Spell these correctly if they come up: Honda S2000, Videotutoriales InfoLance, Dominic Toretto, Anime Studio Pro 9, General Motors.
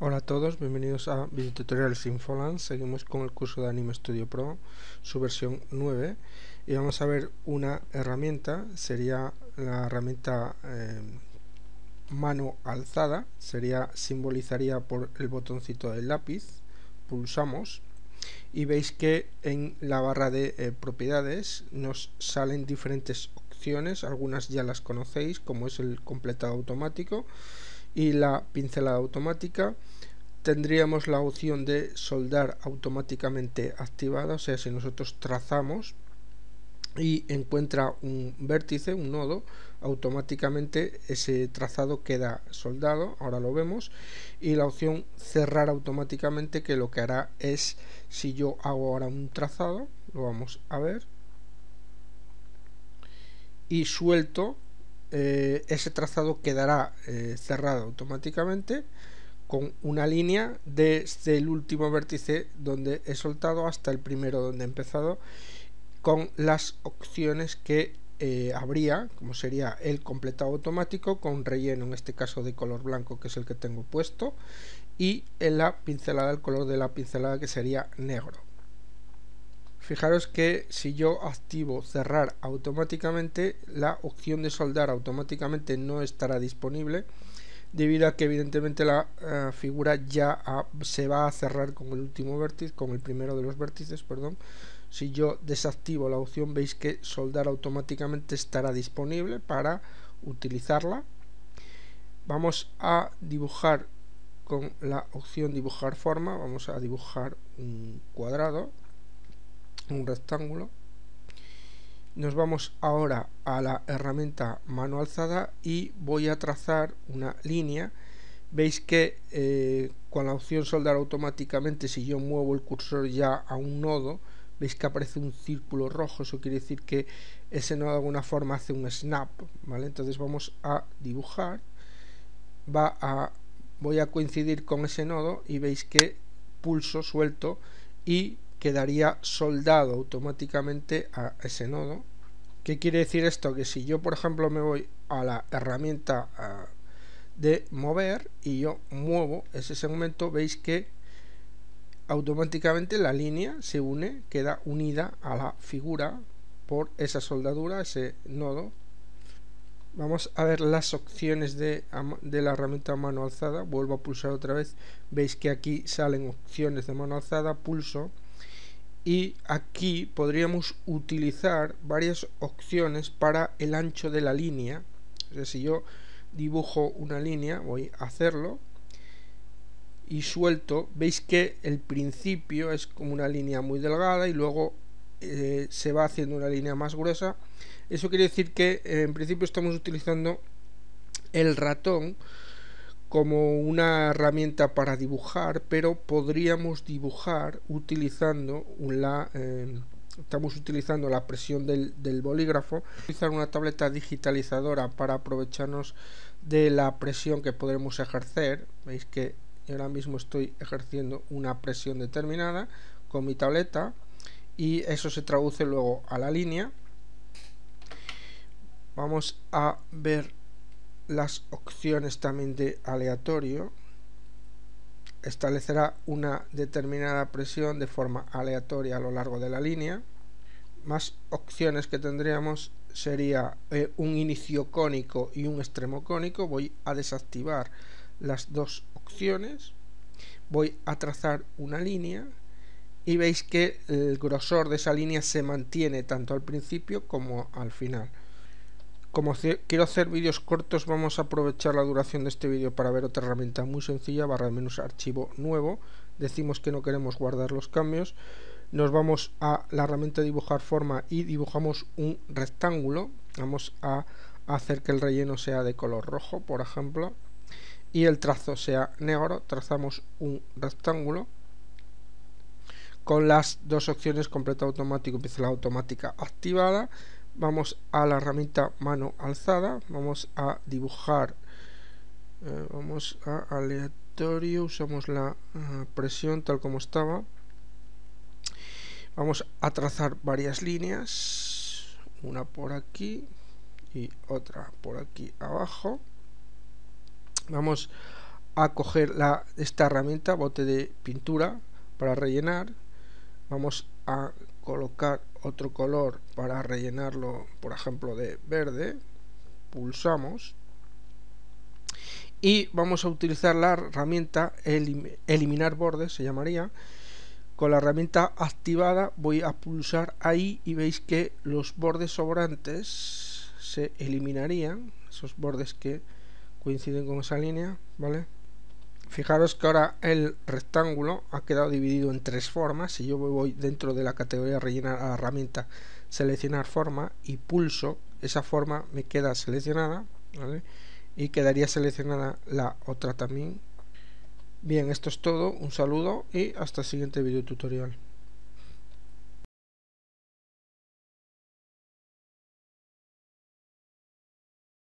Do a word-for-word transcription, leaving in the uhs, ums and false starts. Hola a todos, bienvenidos a Videotutoriales InfoLance. Seguimos con el curso de Anime Studio Pro, su versión nueve, y vamos a ver una herramienta. Sería la herramienta eh, mano alzada, sería simbolizaría por el botoncito del lápiz. Pulsamos y veis que en la barra de eh, propiedades nos salen diferentes opciones. Algunas ya las conocéis, como es el completado automático y la pincelada automática. Tendríamos la opción de soldar automáticamente activada, o sea, si nosotros trazamos y encuentra un vértice, un nodo, automáticamente ese trazado queda soldado, ahora lo vemos. Y la opción cerrar automáticamente, que lo que hará es, si yo hago ahora un trazado, lo vamos a ver, y suelto, Eh, ese trazado quedará eh, cerrado automáticamente con una línea desde el último vértice donde he soltado hasta el primero donde he empezado, con las opciones que eh, habría, como sería el completado automático con relleno, en este caso de color blanco, que es el que tengo puesto, y en la pincelada, el color de la pincelada, que sería negro. Fijaros que si yo activo cerrar automáticamente, la opción de soldar automáticamente no estará disponible, debido a que evidentemente la eh, figura ya a, se va a cerrar con el último vértice, con el primero de los vértices, perdón. Si yo desactivo la opción, veis que soldar automáticamente estará disponible para utilizarla. Vamos a dibujar con la opción dibujar forma, vamos a dibujar un cuadrado, un rectángulo. Nos vamos ahora a la herramienta mano alzada y voy a trazar una línea. Veis que eh, con la opción soldar automáticamente, si yo muevo el cursor ya a un nodo, veis que aparece un círculo rojo. Eso quiere decir que ese nodo de alguna forma hace un snap, ¿vale? Entonces vamos a dibujar, va a voy a coincidir con ese nodo y veis que pulso, suelto y quedaría soldado automáticamente a ese nodo. ¿Qué quiere decir esto? Que si yo, por ejemplo, me voy a la herramienta a, de mover y yo muevo ese segmento, veis que automáticamente la línea se une, queda unida a la figura por esa soldadura, ese nodo. Vamos a ver las opciones de, de la herramienta mano alzada. Vuelvo a pulsar otra vez, veis que aquí salen opciones de mano alzada, pulso. Y aquí podríamos utilizar varias opciones para el ancho de la línea. O sea, si yo dibujo una línea, voy a hacerlo y suelto, veis que el principio es como una línea muy delgada y luego eh, se va haciendo una línea más gruesa. Eso quiere decir que eh, en principio estamos utilizando el ratón como una herramienta para dibujar, pero podríamos dibujar utilizando la eh, estamos utilizando la presión del, del bolígrafo, utilizar una tableta digitalizadora para aprovecharnos de la presión que podremos ejercer. Veis que ahora mismo estoy ejerciendo una presión determinada con mi tableta y eso se traduce luego a la línea. Vamos a ver las opciones también de aleatorio. Establecerá una determinada presión de forma aleatoria a lo largo de la línea. Más opciones que tendríamos sería eh, un inicio cónico y un extremo cónico. Voy a desactivar las dos opciones, voy a trazar una línea y veis que el grosor de esa línea se mantiene tanto al principio como al final. Como quiero hacer vídeos cortos, vamos a aprovechar la duración de este vídeo para ver otra herramienta muy sencilla, barra de menús, archivo nuevo. Decimos que no queremos guardar los cambios. Nos vamos a la herramienta dibujar forma y dibujamos un rectángulo. Vamos a hacer que el relleno sea de color rojo, por ejemplo, y el trazo sea negro. Trazamos un rectángulo con las dos opciones, completo automático y pincelada automática activada. Vamos a la herramienta mano alzada, vamos a dibujar, eh, vamos a aleatorio, usamos la eh, presión tal como estaba, vamos a trazar varias líneas, una por aquí y otra por aquí abajo. Vamos a coger la, esta herramienta, bote de pintura para rellenar. Vamos a colocar otro color para rellenarlo, por ejemplo de verde. Pulsamos y vamos a utilizar la herramienta elim, eliminar bordes, se llamaría. Con la herramienta activada voy a pulsar ahí y veis que los bordes sobrantes se eliminarían, esos bordes que coinciden con esa línea, ¿vale? Fijaros que ahora el rectángulo ha quedado dividido en tres formas. Si yo voy dentro de la categoría rellenar a la herramienta seleccionar forma y pulso, esa forma me queda seleccionada, ¿vale? Y quedaría seleccionada la otra también. Bien, esto es todo, un saludo y hasta el siguiente video tutorial.